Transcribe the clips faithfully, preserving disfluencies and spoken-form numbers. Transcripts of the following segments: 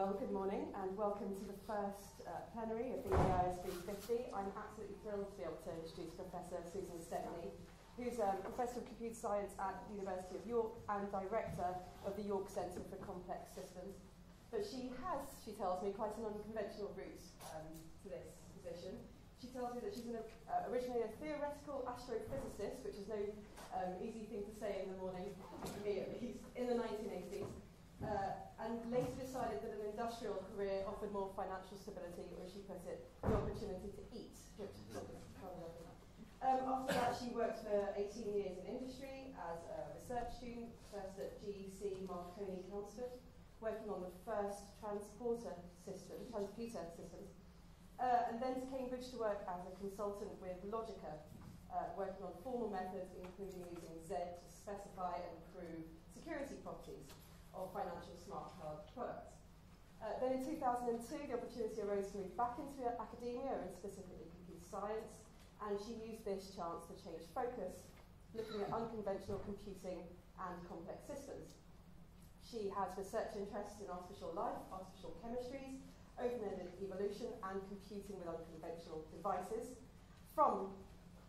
Well, good morning and welcome to the first uh, plenary of the A I S B fifty. I'm absolutely thrilled to be able to introduce Professor Susan Stepney, who's a Professor of Computer Science at the University of York and Director of the York Centre for Complex Systems. But she has, she tells me, quite an unconventional route um, to this position. She tells me that she's an, uh, originally a theoretical astrophysicist, which is no um, easy thing to say in the morning, for me at least, in the nineteen eighties. Uh, and later decided that an industrial career offered more financial stability, or as she put it, the opportunity to eat. um, after that, she worked for eighteen years in industry as a research student, first at G E C Marconi, working on the first transporter system, transputer systems, uh, and then to Cambridge to work as a consultant with Logica, uh, working on formal methods, including using Z to specify and prove security properties of financial smart card products. Uh, then in two thousand two, the opportunity arose to move back into academia, and specifically computer science, and she used this chance to change focus, looking at unconventional computing and complex systems. She has research interests in artificial life, artificial chemistries, open-ended evolution, and computing with unconventional devices, from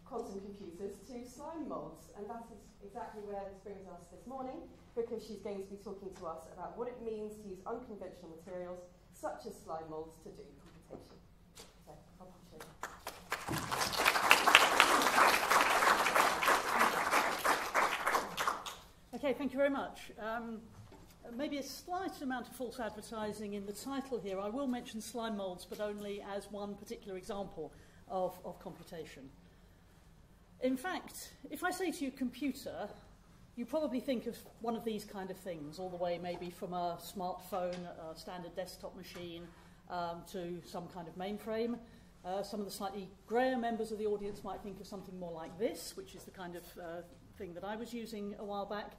quantum computers to slime moulds, and that is exactly where this brings us this morning, because she's going to be talking to us about what it means to use unconventional materials, such as slime moulds, to do computation. So, I'll pass you. Okay, thank you very much. Um, maybe a slight amount of false advertising in the title here. I will mention slime moulds, but only as one particular example of, of computation. In fact, if I say to you computer, you probably think of one of these kind of things, all the way maybe from a smartphone, a standard desktop machine, um, to some kind of mainframe. Uh, some of the slightly grayer members of the audience might think of something more like this, which is the kind of uh, thing that I was using a while back.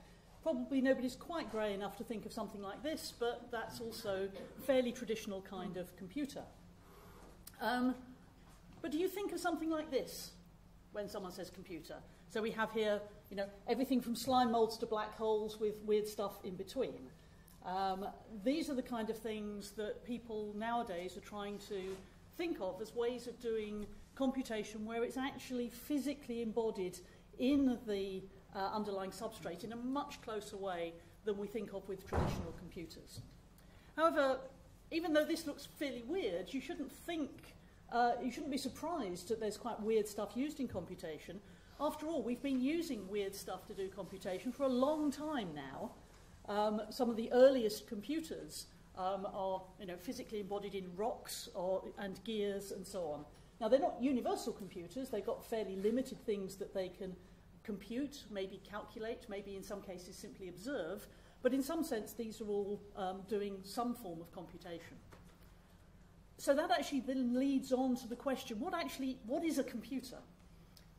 Probably nobody's quite grey enough to think of something like this, but that's also a fairly traditional kind of computer. Um, but do you think of something like this when someone says computer? So we have here, you know, everything from slime moulds to black holes with weird stuff in between. Um, these are the kind of things that people nowadays are trying to think of as ways of doing computation where it's actually physically embodied in the uh, underlying substrate in a much closer way than we think of with traditional computers. However, even though this looks fairly weird, you shouldn't think Uh, you shouldn't be surprised that there's quite weird stuff used in computation. After all, we've been using weird stuff to do computation for a long time now. Um, some of the earliest computers um, are, you know, physically embodied in rocks or, and gears and so on. Now, they're not universal computers. They've got fairly limited things that they can compute, maybe calculate, maybe in some cases simply observe. But in some sense, these are all um, doing some form of computation. So that actually then leads on to the question, what actually, what is a computer?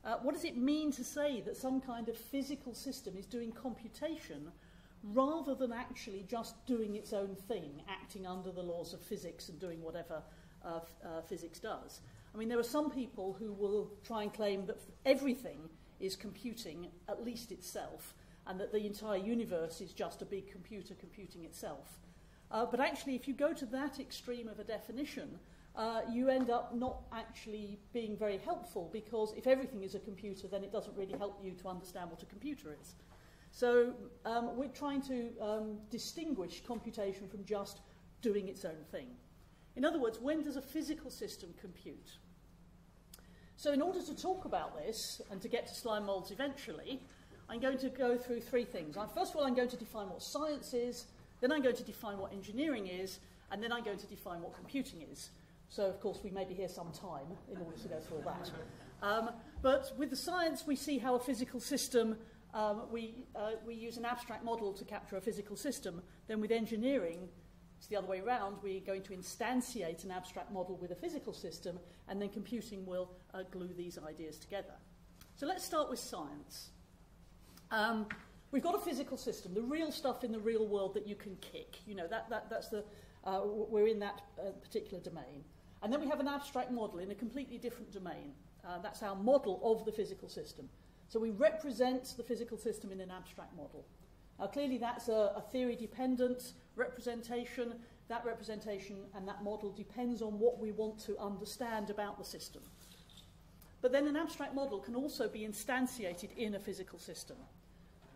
Uh, what does it mean to say that some kind of physical system is doing computation rather than actually just doing its own thing, acting under the laws of physics and doing whatever uh, uh, physics does? I mean, there are some people who will try and claim that everything is computing, at least itself, and that the entire universe is just a big computer computing itself. Uh, but actually, if you go to that extreme of a definition, uh, you end up not actually being very helpful, because if everything is a computer, then it doesn't really help you to understand what a computer is. So um, we're trying to um, distinguish computation from just doing its own thing. In other words, when does a physical system compute? So in order to talk about this, and to get to slime moulds eventually, I'm going to go through three things. First of all, I'm going to define what science is. Then I'm going to define what engineering is, and then I'm going to define what computing is. So, of course, we may be here some time in order to go through all that. Um, but with the science, we see how a physical system, um, we, uh, we use an abstract model to capture a physical system. Then with engineering, it's the other way around. We're going to instantiate an abstract model with a physical system, and then computing will uh, glue these ideas together. So let's start with science. Um, We've got a physical system, the real stuff in the real world that you can kick. You know, that, that, that's the, uh, we're in that uh, particular domain. And then we have an abstract model in a completely different domain. Uh, that's our model of the physical system. So we represent the physical system in an abstract model. Now, clearly that's a, a theory-dependent representation. that representation and that model depends on what we want to understand about the system. But then an abstract model can also be instantiated in a physical system.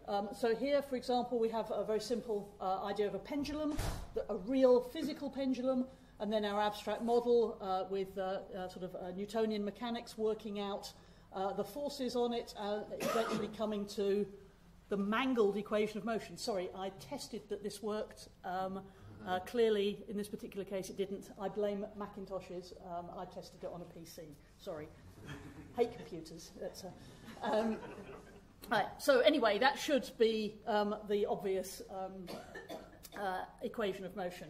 Um, so here, for example, we have a very simple uh, idea of a pendulum, a real physical pendulum, and then our abstract model uh, with uh, uh, sort of uh, Newtonian mechanics working out uh, the forces on it, uh, eventually coming to the mangled equation of motion. Sorry, I tested that this worked. Um, uh, clearly, in this particular case, it didn't. I blame Macintoshes. Um, I tested it on a P C. Sorry. Hate computers. That's a, um, right. So anyway, that should be um, the obvious um, uh, equation of motion.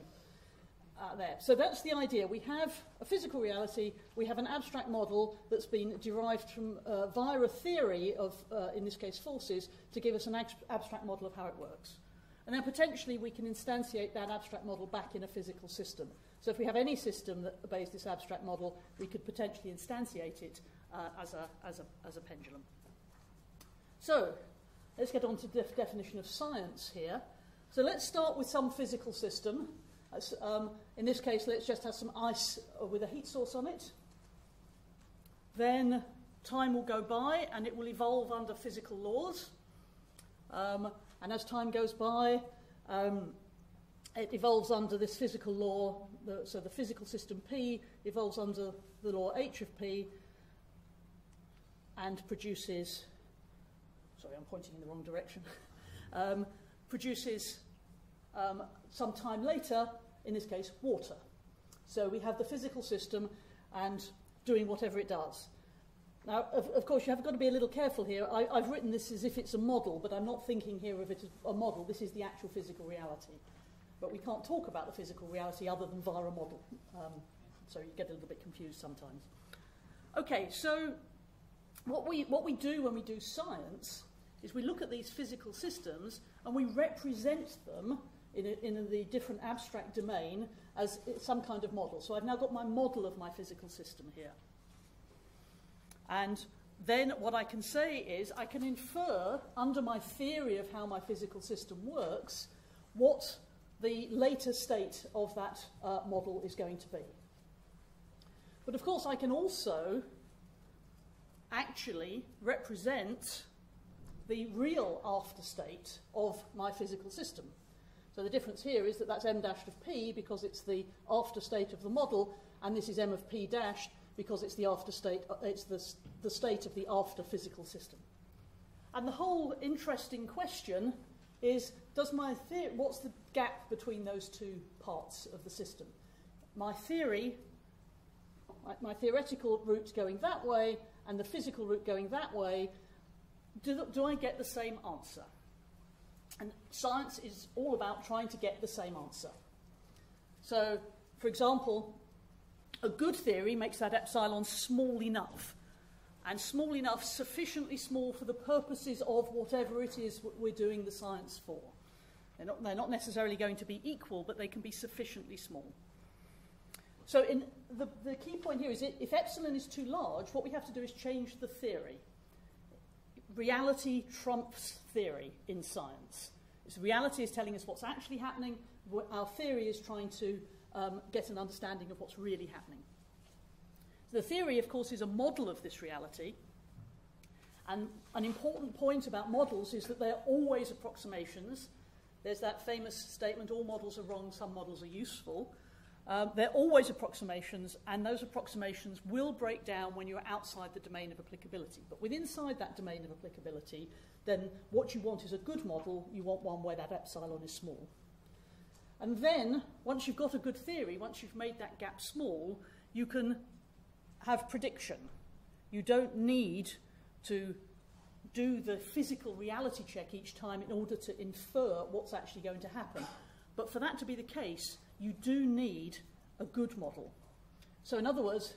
Uh, there. So that's the idea. We have a physical reality, we have an abstract model that's been derived from uh, via a theory of, uh, in this case, forces, to give us an ab abstract model of how it works. And then potentially we can instantiate that abstract model back in a physical system. So if we have any system that obeys this abstract model, we could potentially instantiate it uh, as, a, as, a, as a pendulum. So let's get on to the def definition of science here. So let's start with some physical system. Um, in this case, let's just have some ice with a heat source on it. Then time will go by and it will evolve under physical laws. Um, and as time goes by, um, it evolves under this physical law. The, so the physical system P evolves under the law H of P and produces... Sorry, I'm pointing in the wrong direction. um, produces... Um, some time later, in this case, water. So we have the physical system and doing whatever it does. Now, of, of course, you have got to be a little careful here. I, I've written this as if it's a model, but I'm not thinking here of it as a model. This is the actual physical reality. But we can't talk about the physical reality other than via a model. Um, so you get a little bit confused sometimes. Okay, so what we, what we do when we do science is we look at these physical systems and we represent them In, a, in the different abstract domain as some kind of model. So I've now got my model of my physical system here. And then what I can say is I can infer under my theory of how my physical system works what the later state of that uh, model is going to be. But of course I can also actually represent the real after state of my physical system. So the difference here is that that's m dashed of p because it's the after state of the model, and this is m of p dashed because it's the after state, it's the, the state of the after physical system. And the whole interesting question is, does my theory, what's the gap between those two parts of the system? My theory, my, my theoretical route going that way and the physical route going that way, do, do I get the same answer? And science is all about trying to get the same answer. So, for example, a good theory makes that epsilon small enough, and small enough, sufficiently small for the purposes of whatever it is we're doing the science for. They're not, they're not necessarily going to be equal, but they can be sufficiently small. So in the, the key point here is if epsilon is too large, what we have to do is change the theory. Reality trumps theory in science. So reality is telling us what's actually happening. Our theory is trying to um, get an understanding of what's really happening. The theory, of course, is a model of this reality. And an important point about models is that they're always approximations. There's that famous statement, all models are wrong, some models are useful. Um, they're always approximations, and those approximations will break down when you're outside the domain of applicability. But within inside that domain of applicability, then what you want is a good model. You want one where that epsilon is small. And then, once you've got a good theory, once you've made that gap small, you can have prediction. You don't need to do the physical reality check each time in order to infer what's actually going to happen. But for that to be the case, you do need a good model. So in other words,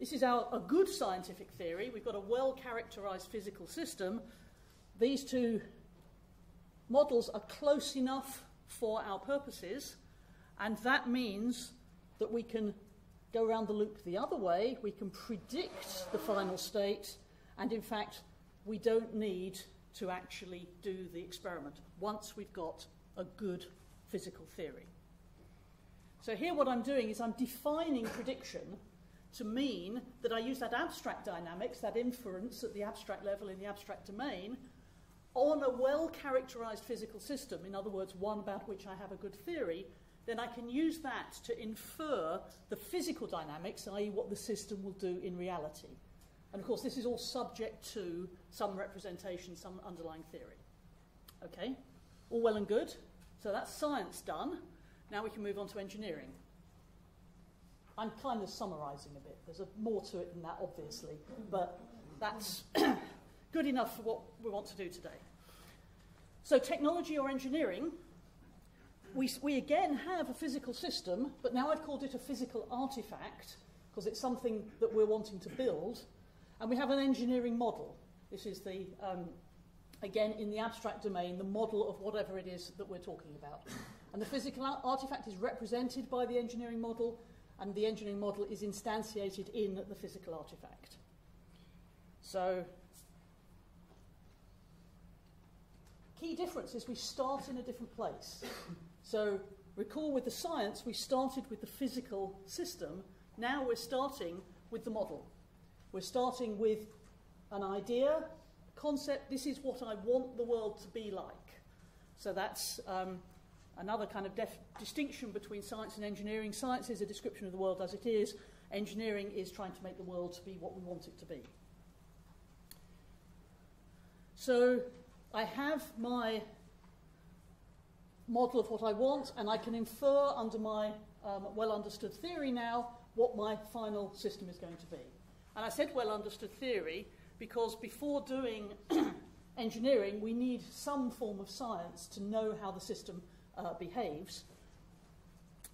this is our, a good scientific theory. We've got a well-characterized physical system. These two models are close enough for our purposes, and that means that we can go around the loop the other way. We can predict the final state, and in fact, we don't need to actually do the experiment once we've got a good physical theory. So here what I'm doing is I'm defining prediction to mean that I use that abstract dynamics, that inference at the abstract level in the abstract domain, on a well-characterized physical system, in other words, one about which I have a good theory, then I can use that to infer the physical dynamics, that is what the system will do in reality. And of course, this is all subject to some representation, some underlying theory. Okay, all well and good. So that's science done. Now we can move on to engineering. I'm kind of summarising a bit. There's a, more to it than that, obviously, but that's good enough for what we want to do today. So technology or engineering, we, we again have a physical system, but now I've called it a physical artefact because it's something that we're wanting to build, and we have an engineering model. This is the, um, again, in the abstract domain, the model of whatever it is that we're talking about. And the physical artefact is represented by the engineering model, and the engineering model is instantiated in the physical artefact. So, key difference is we start in a different place. So, recall with the science, we started with the physical system. Now we're starting with the model. We're starting with an idea, a concept. This is what I want the world to be like. So that's um, another kind of distinction between science and engineering. Science is a description of the world as it is. Engineering is trying to make the world to be what we want it to be. So I have my model of what I want, and I can infer under my um, well-understood theory now what my final system is going to be. And I said well-understood theory because before doing engineering, we need some form of science to know how the system Uh, behaves.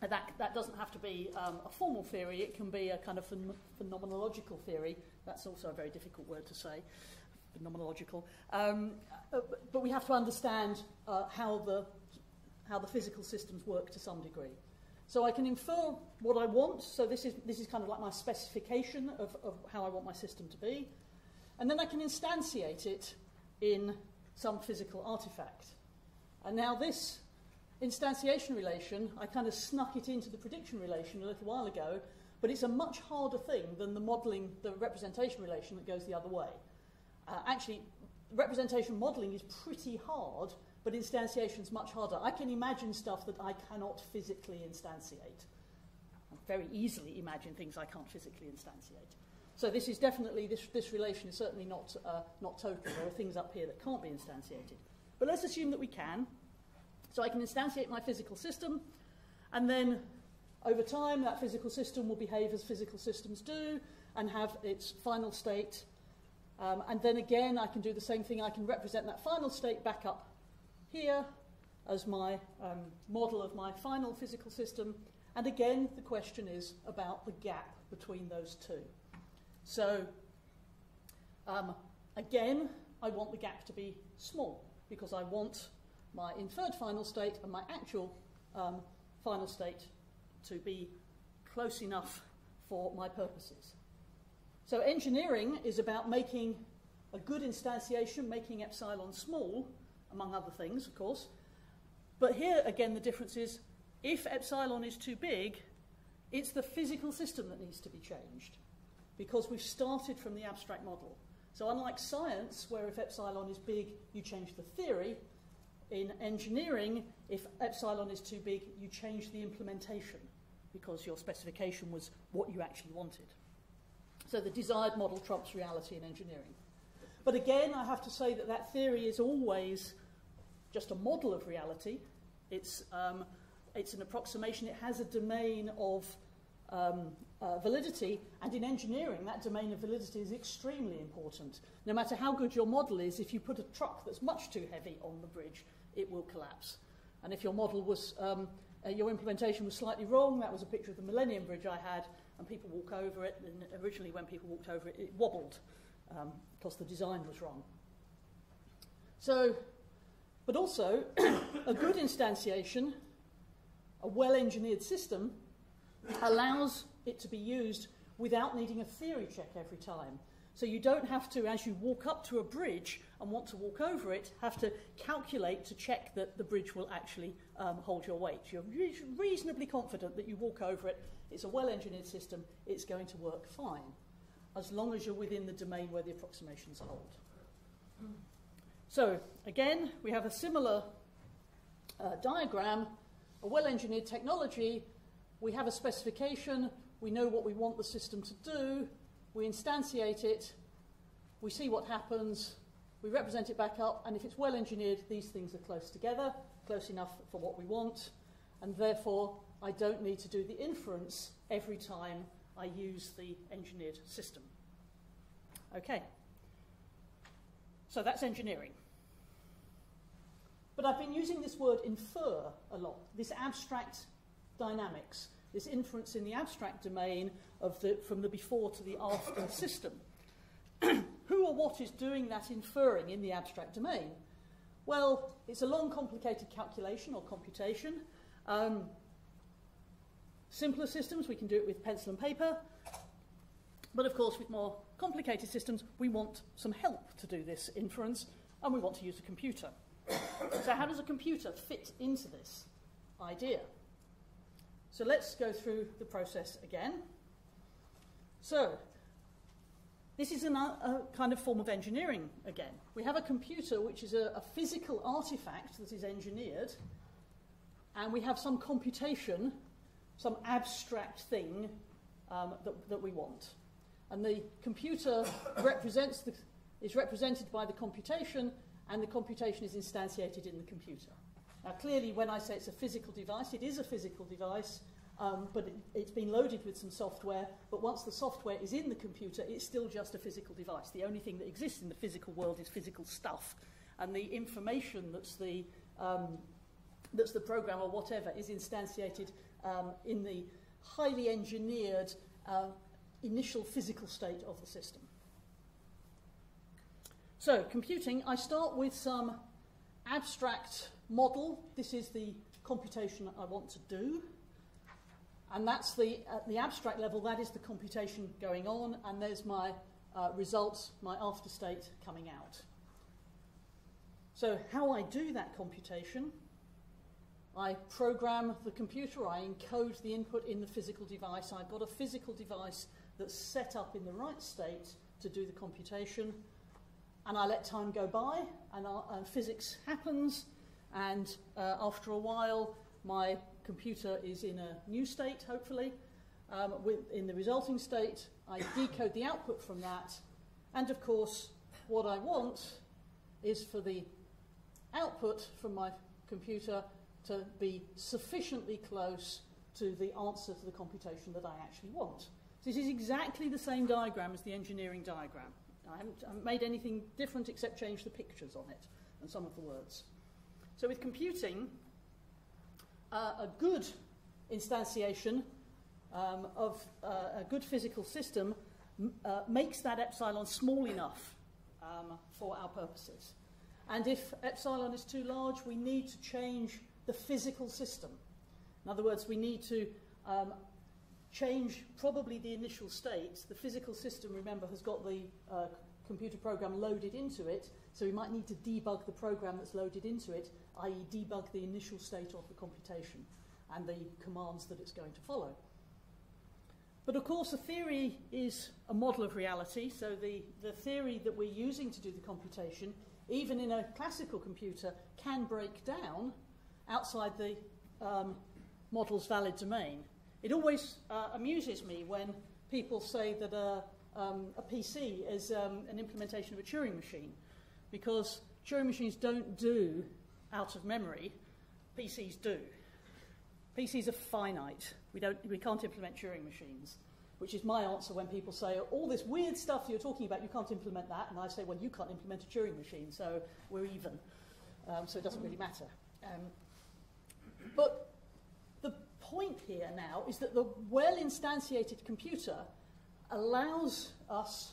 And that, that doesn't have to be um, a formal theory, it can be a kind of phen phenomenological theory. That's also a very difficult word to say, phenomenological. Um, uh, but we have to understand uh, how, the, how the physical systems work to some degree. So I can infer what I want, so this is, this is kind of like my specification of, of how I want my system to be. And then I can instantiate it in some physical artifact. And now this instantiation relation, I kind of snuck it into the prediction relation a little while ago, but it's a much harder thing than the modelling, the representation relation that goes the other way. Uh, actually, representation modelling is pretty hard, but instantiation is much harder. I can imagine stuff that I cannot physically instantiate. I very easily imagine things I can't physically instantiate. So this is definitely, this, this relation is certainly not, uh, not total. There are things up here that can't be instantiated. But let's assume that we can. So I can instantiate my physical system, and then over time that physical system will behave as physical systems do and have its final state. Um, and then again I can do the same thing. I can represent that final state back up here as my um, model of my final physical system. And again the question is about the gap between those two. So um, again I want the gap to be small because I want my inferred final state and my actual um, final state to be close enough for my purposes. So engineering is about making a good instantiation, making epsilon small, among other things, of course. But here, again, the difference is if epsilon is too big, it's the physical system that needs to be changed because we've started from the abstract model. So unlike science, where if epsilon is big, you change the theory, in engineering, if epsilon is too big, you change the implementation because your specification was what you actually wanted. So the desired model trumps reality in engineering. But again, I have to say that that theory is always just a model of reality. It's, um, it's an approximation. It has a domain of um, uh, validity. And in engineering, that domain of validity is extremely important. No matter how good your model is, if you put a truck that's much too heavy on the bridge, it will collapse. And if your model was, um, uh, your implementation was slightly wrong, that was a picture of the Millennium Bridge I had, and people walk over it, and originally when people walked over it, it wobbled, um, because the design was wrong. So, but also, a good instantiation, a well-engineered system, allows it to be used without needing a theory check every time. So you don't have to, as you walk up to a bridge and want to walk over it, have to calculate to check that the bridge will actually um, hold your weight. You're re reasonably confident that you walk over it, it's a well-engineered system, it's going to work fine, as long as you're within the domain where the approximations hold. So again, we have a similar uh, diagram, a well-engineered technology, we have a specification, we know what we want the system to do, we instantiate it, we see what happens, we represent it back up, and if it's well engineered, these things are close together, close enough for what we want, and therefore I don't need to do the inference every time I use the engineered system. Okay, so that's engineering. But I've been using this word infer a lot, this abstract dynamics, this inference in the abstract domain of the, from the before to the after system. Who or what is doing that inferring in the abstract domain? Well, it's a long, complicated calculation or computation. Um, simpler systems, we can do it with pencil and paper. But of course, with more complicated systems, we want some help to do this inference, and we want to use a computer. So how does a computer fit into this idea? So let's go through the process again. So this is an, a kind of form of engineering again. We have a computer which is a, a physical artifact that is engineered, and we have some computation, some abstract thing um, that, that we want. And the computer represents the, is represented by the computation, and the computation is instantiated in the computer. Now, clearly, when I say it's a physical device, it is a physical device, um, but it, it's been loaded with some software. But once the software is in the computer, it's still just a physical device. The only thing that exists in the physical world is physical stuff. And the information that's the, um, that's the program or whatever is instantiated um, in the highly engineered uh, initial physical state of the system. So, computing, I start with some abstract model. This is the computation I want to do, and that's the at the abstract level, that is the computation going on, and there's my uh, results, my after state coming out. So how I do that computation, I program the computer, I encode the input in the physical device. I've got a physical device that's set up in the right state to do the computation, and I let time go by, and our, uh, physics happens. And uh, after a while, my computer is in a new state, hopefully. Um, with, in the resulting state, I decode the output from that. And of course, what I want is for the output from my computer to be sufficiently close to the answer to the computation that I actually want. So this is exactly the same diagram as the engineering diagram. I haven't, I haven't made anything different except change the pictures on it and some of the words. So with computing, uh, a good instantiation um, of uh, a good physical system m uh, makes that epsilon small enough um, for our purposes. And if epsilon is too large, we need to change the physical system. In other words, we need to um, change probably the initial state. The physical system, remember, has got the uh, computer program loaded into it, so we might need to debug the program that's loaded into it, that is debug the initial state of the computation and the commands that it's going to follow. But of course, a theory is a model of reality, so the, the theory that we're using to do the computation, even in a classical computer, can break down outside the um, model's valid domain. It always uh, amuses me when people say that a, um, a P C is um, an implementation of a Turing machine, because Turing machines don't do out of memory, P Cs do. P Cs are finite. We, don't, we can't implement Turing machines, which is my answer when people say, all this weird stuff you're talking about, you can't implement that. And I say, well, you can't implement a Turing machine, so we're even. Um, so it doesn't really matter. Um, but the point here now is that the well-instantiated computer allows us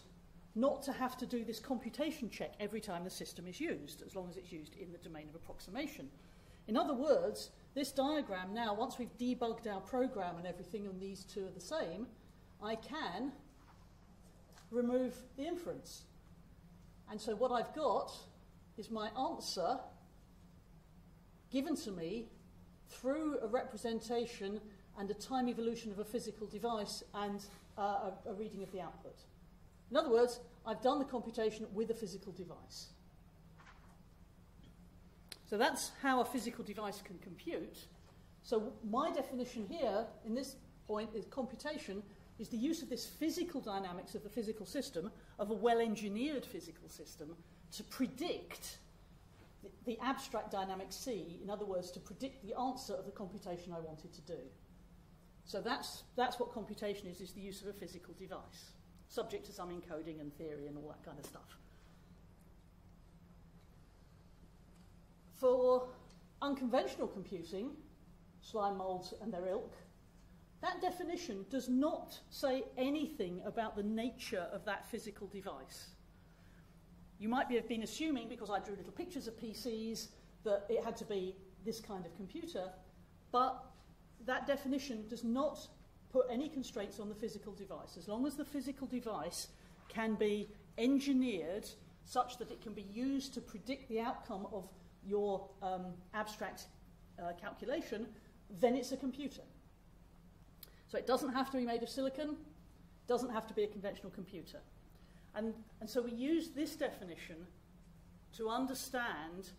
not to have to do this computation check every time the system is used, as long as it's used in the domain of approximation. In other words, this diagram now, once we've debugged our program and everything, and these two are the same, I can remove the inference. And so what I've got is my answer given to me through a representation and a time evolution of a physical device and uh, a, a reading of the output. In other words, I've done the computation with a physical device. So that's how a physical device can compute. So my definition here, in this point, is computation is the use of this physical dynamics of the physical system, of a well-engineered physical system, to predict the, the abstract dynamic C, in other words, to predict the answer of the computation I wanted to do. So that's, that's what computation is, is the use of a physical device, subject to some encoding and theory and all that kind of stuff. For unconventional computing, slime molds and their ilk, that definition does not say anything about the nature of that physical device. You might be, have been assuming, because I drew little pictures of P Cs, that it had to be this kind of computer, but that definition does not put any constraints on the physical device. As long as the physical device can be engineered such that it can be used to predict the outcome of your um, abstract uh, calculation, then it's a computer. So it doesn't have to be made of silicon, doesn't have to be a conventional computer. And, and so we use this definition to understand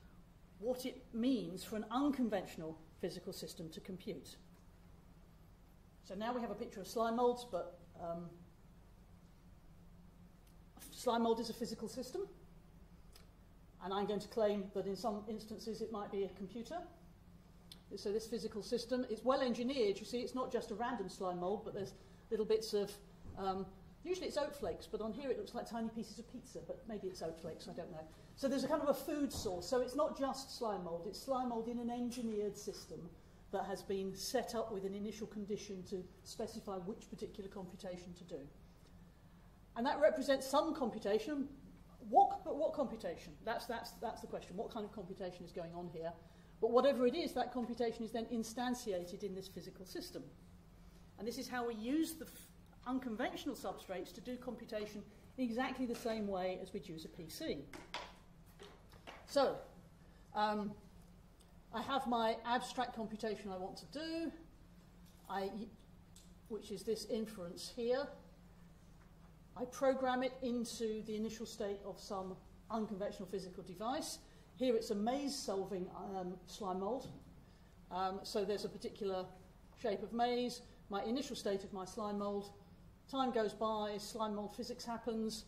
what it means for an unconventional physical system to compute. So now we have a picture of slime molds, but um, a slime mold is a physical system. And I'm going to claim that in some instances it might be a computer. So this physical system is well engineered. You see, it's not just a random slime mold, but there's little bits of, um, usually it's oat flakes, but on here it looks like tiny pieces of pizza, but maybe it's oat flakes, I don't know. So there's a kind of a food source. So it's not just slime mold, it's slime mold in an engineered system that has been set up with an initial condition to specify which particular computation to do. And that represents some computation. What, but what computation? That's, that's, that's the question. What kind of computation is going on here? But whatever it is, that computation is then instantiated in this physical system. And this is how we use the unconventional substrates to do computation in exactly the same way as we'd use a P C. So, um, I have my abstract computation I want to do, I, which is this inference here. I program it into the initial state of some unconventional physical device. Here it's a maze-solving um, slime mold. Um, so there's a particular shape of maze, my initial state of my slime mold. Time goes by, slime mold physics happens,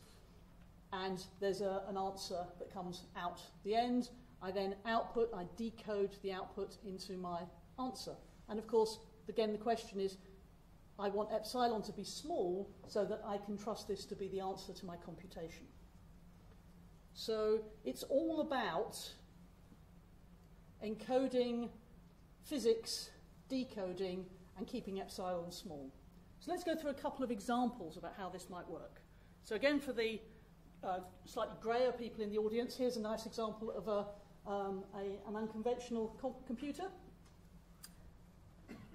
and there's a, an answer that comes out the end. I then output, I decode the output into my answer. And of course, again, the question is, I want epsilon to be small so that I can trust this to be the answer to my computation. So it's all about encoding physics, decoding, and keeping epsilon small. So let's go through a couple of examples about how this might work. So again, for the uh, slightly grayer people in the audience, here's a nice example of a, um, a, an unconventional co computer.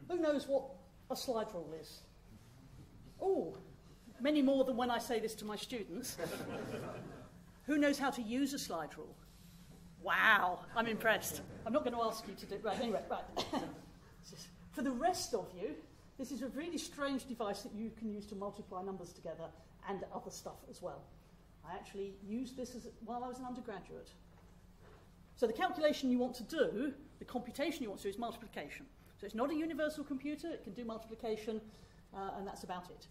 Who knows what a slide rule is? Oh, many more than when I say this to my students. Who knows how to use a slide rule? Wow, I'm impressed. I'm not going to ask you to do it. Right, anyway, right. For the rest of you, this is a really strange device that you can use to multiply numbers together and other stuff as well. I actually used this as, while I was an undergraduate. So the calculation you want to do, the computation you want to do, is multiplication. So it's not a universal computer, it can do multiplication, uh, and that's about it.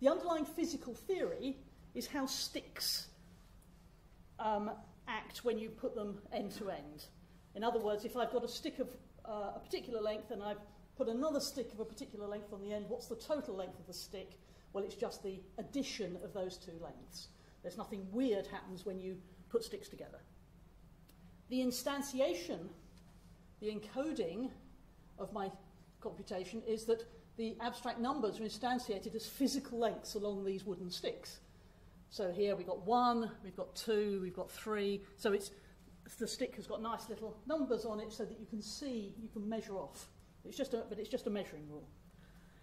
The underlying physical theory is how sticks um, act when you put them end to end. In other words, if I've got a stick of uh, a particular length and I've put another stick of a particular length on the end, what's the total length of the stick? Well, it's just the addition of those two lengths. There's nothing weird happens when you put sticks together. The instantiation, the encoding of my computation is that the abstract numbers are instantiated as physical lengths along these wooden sticks. So here we've got one, we've got two, we've got three. So it's, the stick has got nice little numbers on it so that you can see, you can measure off. It's just a, but it's just a measuring rule.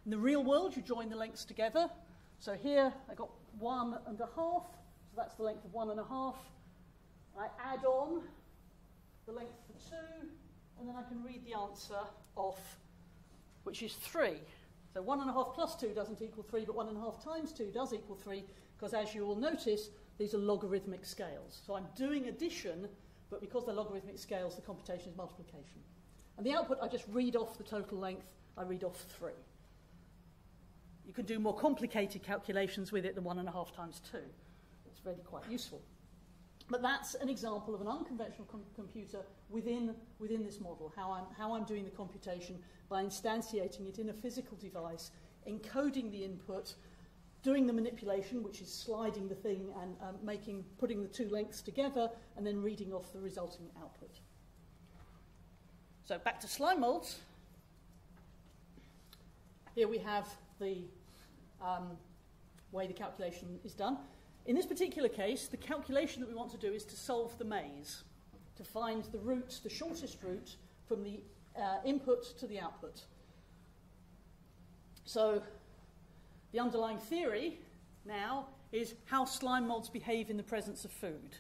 In the real world, you join the lengths together. So here I got one and a half, so that's the length of one and a half. I add on the length for two, and then I can read the answer off, which is three. So one and a half plus two doesn't equal three, but one and a half times two does equal three, because as you will notice, these are logarithmic scales. So I'm doing addition, but because they're logarithmic scales, the computation is multiplication. And the output, I just read off the total length, I read off three. You can do more complicated calculations with it than one and a half times two. It's really quite useful. But that's an example of an unconventional com computer within, within this model, how I'm, how I'm doing the computation by instantiating it in a physical device, encoding the input, doing the manipulation, which is sliding the thing and um, making, putting the two lengths together, and then reading off the resulting output. So back to slime molds. Here we have the um, way the calculation is done. In this particular case, the calculation that we want to do is to solve the maze, to find the route, the shortest route, from the uh, input to the output. So the underlying theory now is how slime molds behave in the presence of food.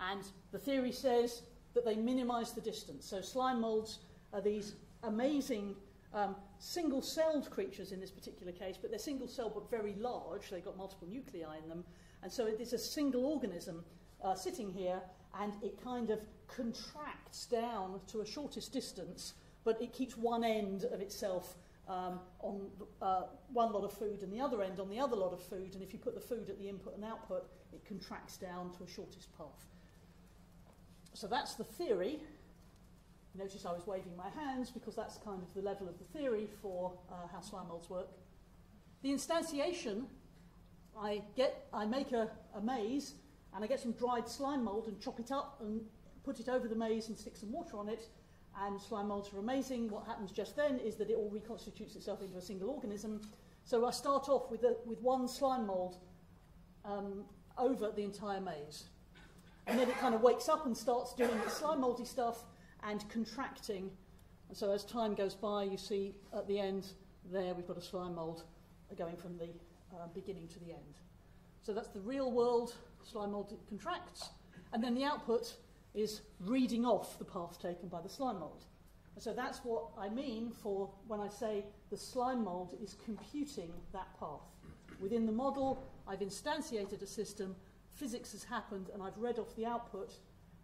And the theory says that they minimize the distance. So slime molds are these amazing Um, single-celled creatures in this particular case, but they're single-celled but very large. They've got multiple nuclei in them. And so it is a single organism uh, sitting here, and it kind of contracts down to a shortest distance, but it keeps one end of itself um, on uh, one lot of food and the other end on the other lot of food. And if you put the food at the input and output, it contracts down to a shortest path. So that's the theory. Notice I was waving my hands because that's kind of the level of the theory for uh, how slime molds work. The instantiation, I, get, I make a, a maze and I get some dried slime mold and chop it up and put it over the maze and stick some water on it, and slime molds are amazing. What happens just then is that it all reconstitutes itself into a single organism. So I start off with, a, with one slime mold um, over the entire maze. And then it kind of wakes up and starts doing its slime moldy stuff and contracting, and so as time goes by, you see at the end there we've got a slime mold going from the uh, beginning to the end. So that's the real world. Slime mold contracts, and then the output is reading off the path taken by the slime mold. And so that's what I mean for when I say the slime mold is computing that path. Within the model, I've instantiated a system, physics has happened, and I've read off the output,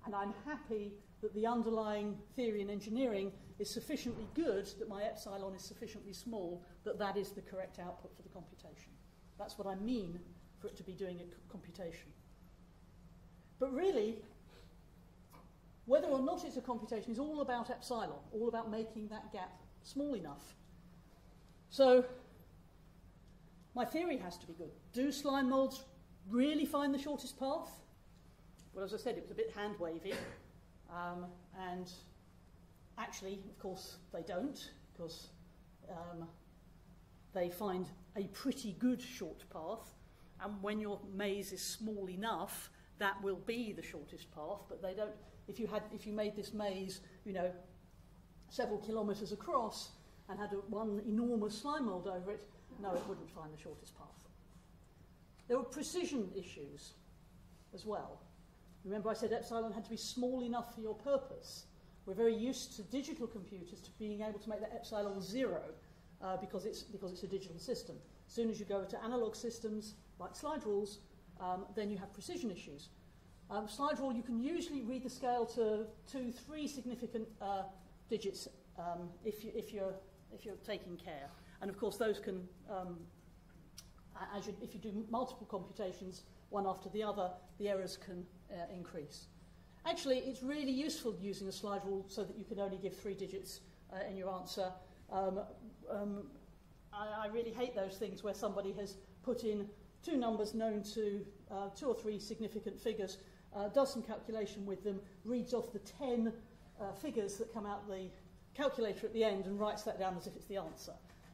and I'm happy that the underlying theory in engineering is sufficiently good, that my epsilon is sufficiently small, that that is the correct output for the computation. That's what I mean for it to be doing a computation. But really, whether or not it's a computation is all about epsilon, all about making that gap small enough. So my theory has to be good. Do slime molds really find the shortest path? Well, as I said, it was a bit hand-wavy. Um, and actually, of course, they don't, because um, they find a pretty good short path. And when your maze is small enough, that will be the shortest path. But they don't. If you had, if you made this maze, you know, several kilometres across and had a, one enormous slime mold over it, no, it wouldn't find the shortest path. There were precision issues as well. Remember I said epsilon had to be small enough for your purpose. We're very used to digital computers to being able to make that epsilon zero uh, because, it's, because it's a digital system. As soon as you go to analog systems like slide rules, um, then you have precision issues. Um, slide rule, you can usually read the scale to two, three significant uh, digits um, if, you, if, you're, if you're taking care. And of course those can, um, as you, if you do multiple computations, one after the other, the errors can uh, increase. Actually, it's really useful using a slide rule so that you can only give three digits uh, in your answer. Um, um, I, I really hate those things where somebody has put in two numbers known to uh, two or three significant figures, uh, does some calculation with them, reads off the ten uh, figures that come out the calculator at the end and writes that down as if it's the answer.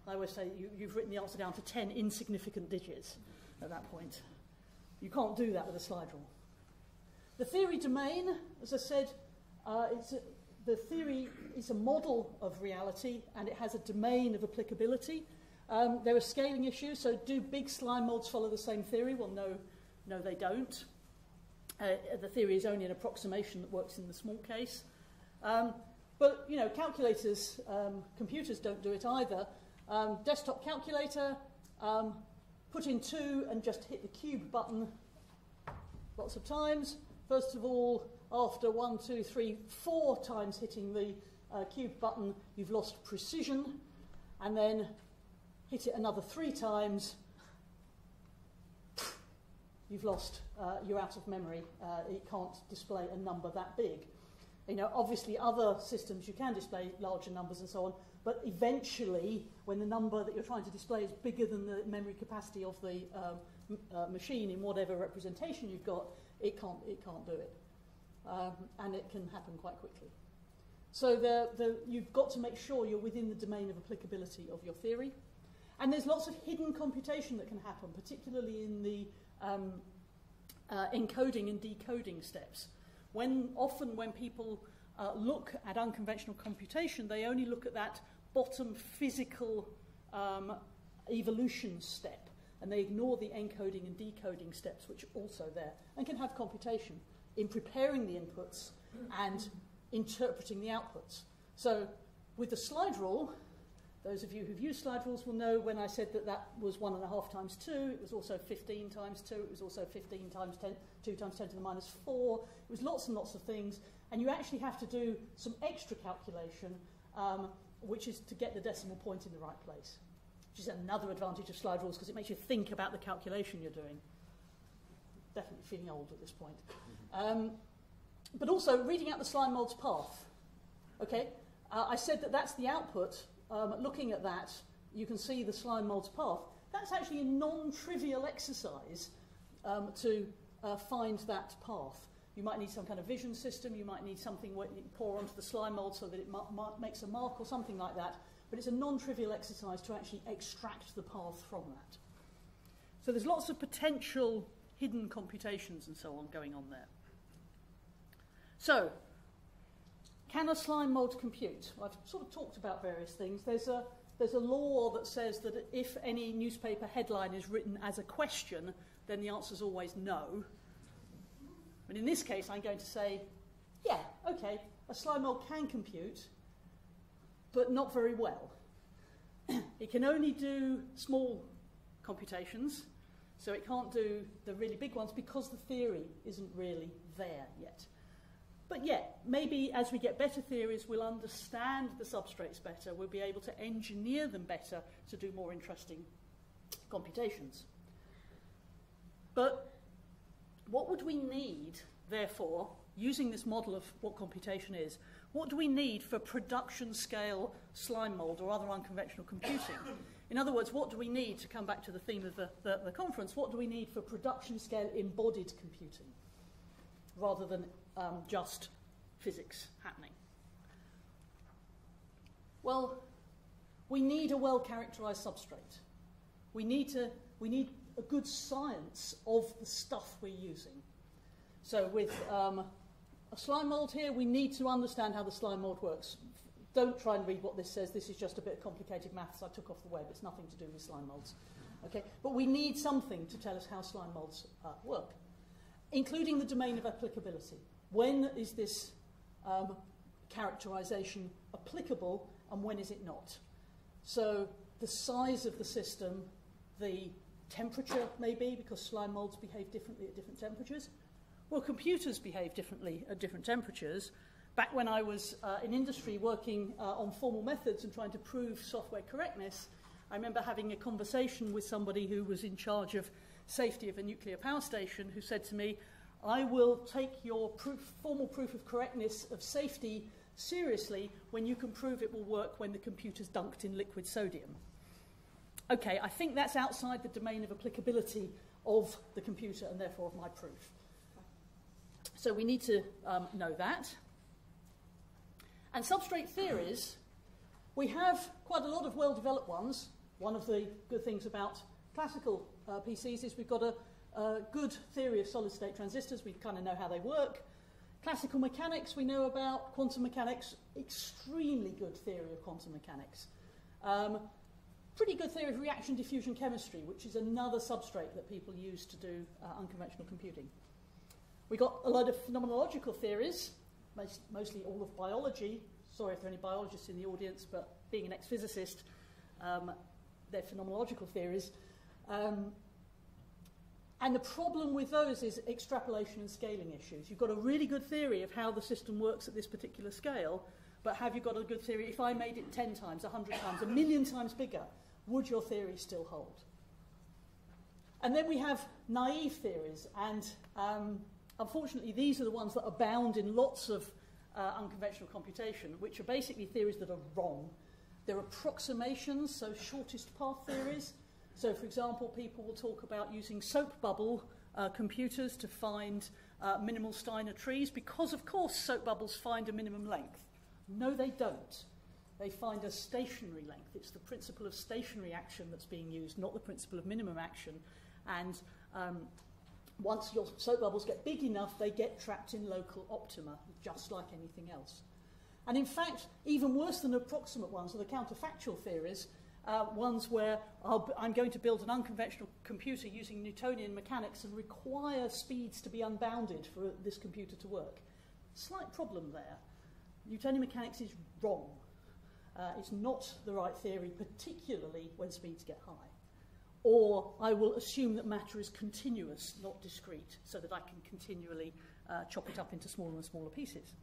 I always say you, you've written the answer down to ten insignificant digits at that point. You can't do that with a slide rule. The theory domain, as I said, uh, it's a, the theory is a model of reality, and it has a domain of applicability. Um, there are scaling issues, so do big slime molds follow the same theory? Well, no, no they don't. Uh, the theory is only an approximation that works in the small case. Um, but, you know, calculators, um, computers don't do it either. Um, desktop calculator, um, put in two and just hit the cube button lots of times. First of all, after one, two, three, four times hitting the uh, cube button, you've lost precision, and then hit it another three times, you've lost, uh, you're out of memory. Uh, it can't display a number that big. You know, obviously other systems you can display larger numbers and so on, but eventually when the number that you're trying to display is bigger than the memory capacity of the um, uh, machine in whatever representation you've got, it can't, it can't do it. Um, and it can happen quite quickly. So the, the, you've got to make sure you're within the domain of applicability of your theory. And there's lots of hidden computation that can happen, particularly in the um, uh, encoding and decoding steps. When, often when people uh, look at unconventional computation, they only look at that bottom physical um, evolution step, and they ignore the encoding and decoding steps, which are also there, and can have computation in preparing the inputs and interpreting the outputs. So with the slide rule, those of you who've used slide rules will know when I said that that was one and a half times two, it was also fifteen times two, it was also fifteen times ten, two times ten to the minus four, it was lots and lots of things, and you actually have to do some extra calculation, um, which is to get the decimal point in the right place, which is another advantage of slide rules because it makes you think about the calculation you're doing. Definitely feeling old at this point. Um, but also reading out the slime mold's path. Okay, uh, I said that that's the output. Um, looking at that, you can see the slime mold's path. That's actually a non-trivial exercise um, to uh, find that path. You might need some kind of vision system, you might need something where you pour onto the slime mold so that it makes a mark or something like that, but it's a non-trivial exercise to actually extract the path from that. So there's lots of potential hidden computations and so on going on there. So, can a slime mold compute? Well, I've sort of talked about various things. There's a, there's a law that says that if any newspaper headline is written as a question, then the answer is always no. But in this case, I'm going to say, yeah, okay, a slime mold can compute, but not very well. It can only do small computations, so it can't do the really big ones because the theory isn't really there yet. But yet, maybe as we get better theories, we'll understand the substrates better. We'll be able to engineer them better to do more interesting computations. But what would we need, therefore, using this model of what computation is, what do we need for production scale slime mold or other unconventional computing? In other words, what do we need, to come back to the theme of the, the, the conference, what do we need for production scale embodied computing rather than Um, just physics happening? Well, we need a well-characterized substrate. We need, to, we need a good science of the stuff we're using. So with um, a slime mold here, we need to understand how the slime mold works. Don't try and read what this says. This is just a bit of complicated maths I took off the web. It's nothing to do with slime molds. Okay? But we need something to tell us how slime molds uh, work, including the domain of applicability. When is this um, characterization applicable and when is it not? So the size of the system, the temperature maybe, because slime molds behave differently at different temperatures. Well, computers behave differently at different temperatures. Back when I was uh, in industry working uh, on formal methods and trying to prove software correctness, I remember having a conversation with somebody who was in charge of safety of a nuclear power station who said to me, I will take your proof, formal proof of correctness of safety seriously when you can prove it will work when the computer's dunked in liquid sodium. Okay, I think that's outside the domain of applicability of the computer and therefore of my proof. So we need to um, know that. And substrate theories, we have quite a lot of well-developed ones. One of the good things about classical uh, P Cs is we've got a Uh, good theory of solid-state transistors, we kind of know how they work. Classical mechanics we know about, quantum mechanics, extremely good theory of quantum mechanics. Um, pretty good theory of reaction diffusion chemistry, which is another substrate that people use to do uh, unconventional computing. We got a load of phenomenological theories, most, mostly all of biology. Sorry if there are any biologists in the audience, but being an ex-physicist, um, they're phenomenological theories. Um, and the problem with those is extrapolation and scaling issues. You've got a really good theory of how the system works at this particular scale, but have you got a good theory? If I made it ten times, a hundred times, a million times bigger, would your theory still hold? And then we have naive theories, and um, unfortunately these are the ones that are bound in lots of uh, unconventional computation, which are basically theories that are wrong. They're approximations, so shortest path theories. So, for example, people will talk about using soap bubble uh, computers to find uh, minimal Steiner trees, because, of course, soap bubbles find a minimum length. No, they don't. They find a stationary length. It's the principle of stationary action that's being used, not the principle of minimum action. And um, once your soap bubbles get big enough, they get trapped in local optima, just like anything else. And in fact, even worse than approximate ones are the counterfactual theories, uh, ones where I'll, I'm going to build an unconventional computer using Newtonian mechanics and require speeds to be unbounded for this computer to work. Slight problem there. Newtonian mechanics is wrong. Uh, it's not the right theory, particularly when speeds get high. Or I will assume that matter is continuous, not discrete, so that I can continually uh, chop it up into smaller and smaller pieces.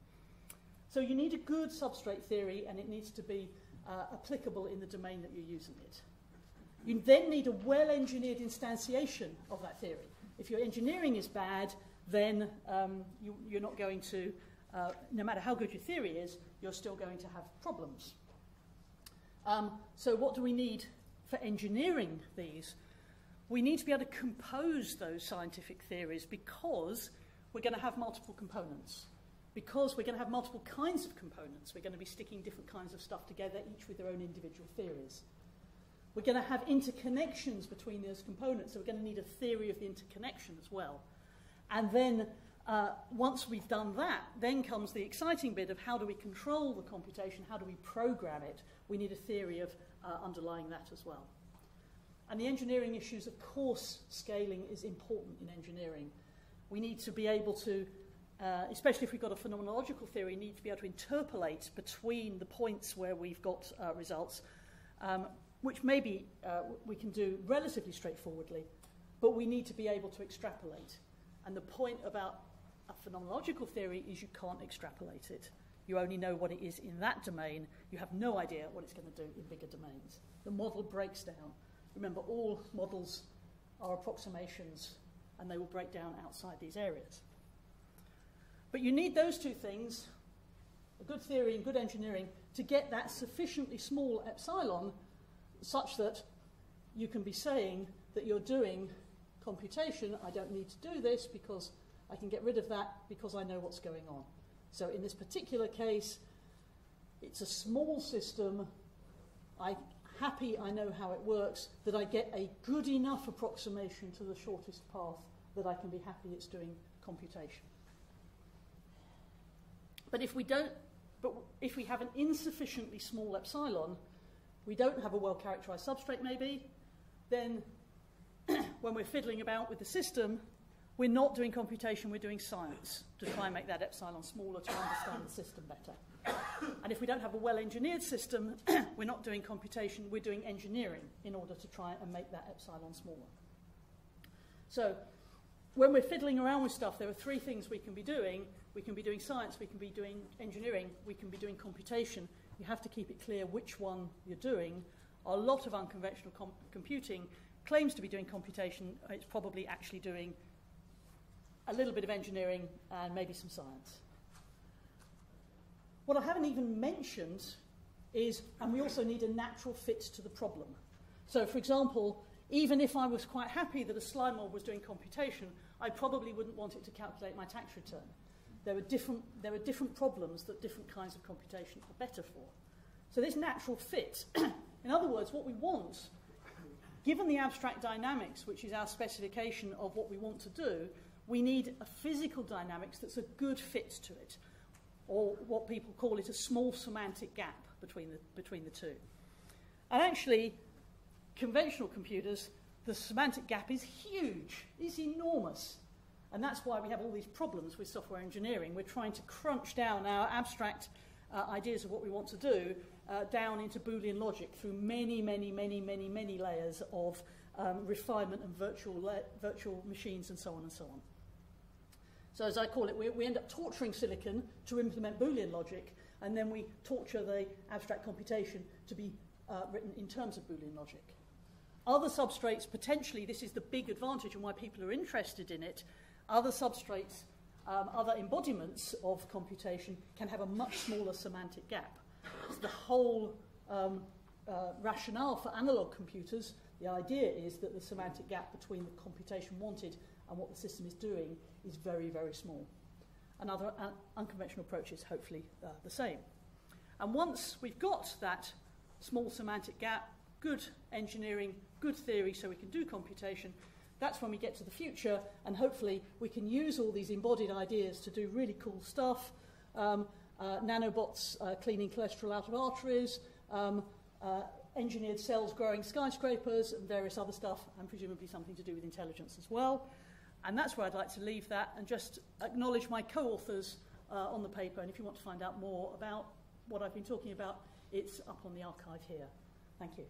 So you need a good substrate theory, and it needs to be uh, applicable in the domain that you're using it. You then need a well-engineered instantiation of that theory. If your engineering is bad, then um, you, you're not going to... Uh, no matter how good your theory is, you're still going to have problems. Um, so what do we need for engineering these? We need to be able to compose those scientific theories, because we're going to have multiple components, because we're going to have multiple kinds of components. We're going to be sticking different kinds of stuff together, each with their own individual theories. We're going to have interconnections between those components, so we're going to need a theory of the interconnection as well. And then Uh, once we've done that, then comes the exciting bit of how do we control the computation, how do we program it? We need a theory of uh, underlying that as well. And the engineering issues, of course, scaling is important in engineering. We need to be able to, uh, especially if we've got a phenomenological theory, we need to be able to interpolate between the points where we've got uh, results, um, which maybe uh, we can do relatively straightforwardly, but we need to be able to extrapolate. And the point about a phenomenological theory is you can't extrapolate it. You only know what it is in that domain. You have no idea what it's going to do in bigger domains. The model breaks down. Remember, all models are approximations, and they will break down outside these areas. But you need those two things, a good theory and good engineering, to get that sufficiently small epsilon such that you can be saying that you're doing computation. I don't need to do this because I can get rid of that because I know what's going on. So in this particular case, it's a small system. I'm happy I know how it works, that I get a good enough approximation to the shortest path that I can be happy it's doing computation. But if we don't, but if we have an insufficiently small epsilon, we don't have a well-characterized substrate maybe, then when we're fiddling about with the system, we're not doing computation, we're doing science to try and make that epsilon smaller to understand the system better. And if we don't have a well-engineered system, we're not doing computation, we're doing engineering in order to try and make that epsilon smaller. So when we're fiddling around with stuff, there are three things we can be doing. We can be doing science, we can be doing engineering, we can be doing computation. You have to keep it clear which one you're doing. A lot of unconventional com computing claims to be doing computation. It's probably actually doing a little bit of engineering, and maybe some science. What I haven't even mentioned is, and we also need a natural fit to the problem. So for example, even if I was quite happy that a slime mold was doing computation, I probably wouldn't want it to calculate my tax return. There were different, there were different problems that different kinds of computation are better for. So this natural fit, in other words, what we want, given the abstract dynamics, which is our specification of what we want to do, we need a physical dynamics that's a good fit to it, or what people call it a small semantic gap between the, between the two. And actually, conventional computers, the semantic gap is huge, it's enormous. And that's why we have all these problems with software engineering. We're trying to crunch down our abstract uh, ideas of what we want to do uh, down into Boolean logic through many, many, many, many, many layers of um, refinement and virtual, virtual machines and so on and so on. So as I call it, we, we end up torturing silicon to implement Boolean logic, and then we torture the abstract computation to be uh, written in terms of Boolean logic. Other substrates, potentially, this is the big advantage and why people are interested in it, other substrates, um, other embodiments of computation can have a much smaller semantic gap. It's the whole um, uh, rationale for analog computers. The idea is that the semantic gap between the computation wanted and what the system is doing is very, very small. And other un unconventional approaches, hopefully, uh, the same. And once we've got that small semantic gap, good engineering, good theory, so we can do computation, that's when we get to the future, and hopefully we can use all these embodied ideas to do really cool stuff. Um, uh, nanobots uh, cleaning cholesterol out of arteries, um, uh, engineered cells growing skyscrapers, and various other stuff, and presumably something to do with intelligence as well. And that's where I'd like to leave that and just acknowledge my co-authors uh, on the paper. And if you want to find out more about what I've been talking about, it's up on the archive here. Thank you.